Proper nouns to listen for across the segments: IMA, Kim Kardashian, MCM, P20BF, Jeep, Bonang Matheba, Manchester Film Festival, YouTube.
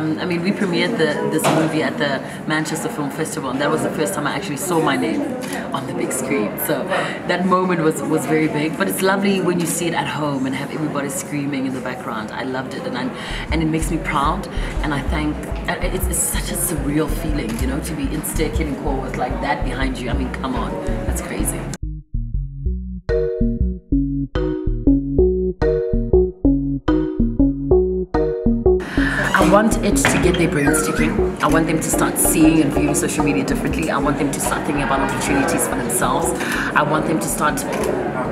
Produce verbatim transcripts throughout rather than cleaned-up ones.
I mean, we premiered the, this movie at the Manchester Film Festival, and that was the first time I actually saw my name on the big screen. So that moment was, was very big, but it's lovely when you see it at home and have everybody screaming in the background. I loved it, and I, and it makes me proud, and I thank, it's, it's such a surreal feeling, you know, to be in Staircase Hall with like that behind you. I mean, come on, that's crazy. I want it to get their brains ticking. I want them to start seeing and viewing social media differently. I want them to start thinking about opportunities for themselves. I want them to start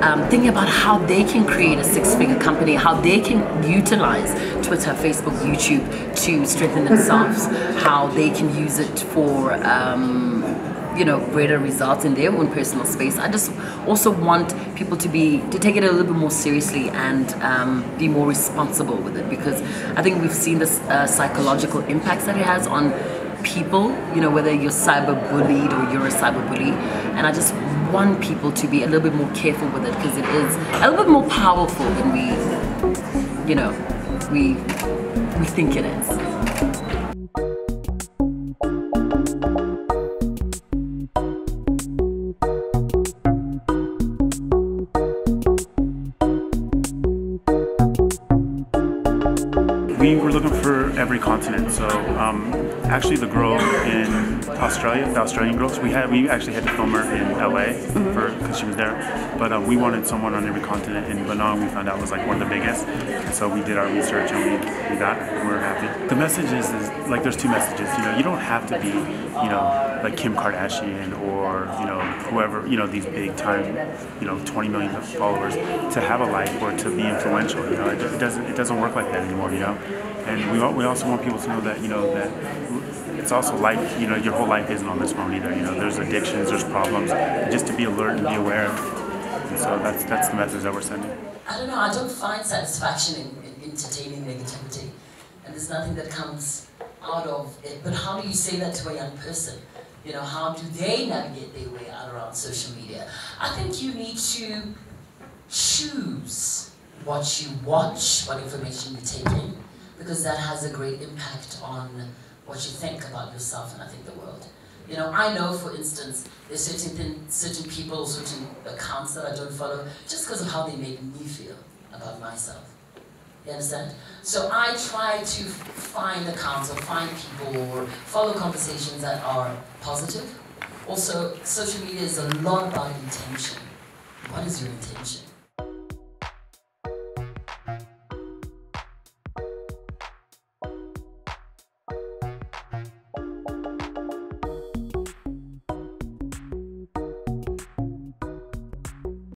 um, thinking about how they can create a six-figure company, how they can utilize Twitter, Facebook, YouTube to strengthen themselves, how they can use it for um, you know, greater results in their own personal space. I just also want people to be to take it a little bit more seriously and um, be more responsible with it, because I think we've seen the uh, psychological impacts that it has on people, you know, whether you're cyberbullied or you're a cyberbully. And I just want people to be a little bit more careful with it, because it is a little bit more powerful than we, you know, we, we think it is. We were looking for every continent, so um, actually the girl in Australia, the Australian girls, we had we actually had to film her in L A because mm-hmm. she was there, but um, we wanted someone on every continent, and Bonang, we found out, was like one of the biggest, so we did our research and we, we got we were happy. The message is, is, like, there's two messages, you know, you don't have to be, you know, like Kim Kardashian or, you know, whoever, you know, these big time, you know, twenty million followers to have a life or to be influential, you know, it, it doesn't it doesn't work like that anymore, you know. And we we also want people to know that, you know, that it's also life, you know, your whole life isn't on this phone either, you know, there's addictions, there's problems, and just to be alert and be aware. And so that's, that's the message that we're sending. I don't know, I don't find satisfaction in, in entertaining negativity, and there's nothing that comes out of it. But how do you say that to a young person? You know, how do they navigate their way out around social media? I think you need to choose what you watch, what information you take in, because that has a great impact on what you think about yourself, and I think the world. You know, I know, for instance, there's certain thin, certain people, certain accounts that I don't follow just because of how they make me feel about myself. You understand? So I try to find accounts or find people or follow conversations that are positive. Also, social media is a lot about intention. What is your intention?